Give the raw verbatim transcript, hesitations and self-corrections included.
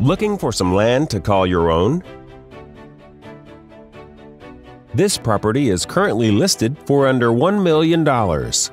Looking for some land to call your own? This property is currently listed for under one million dollars.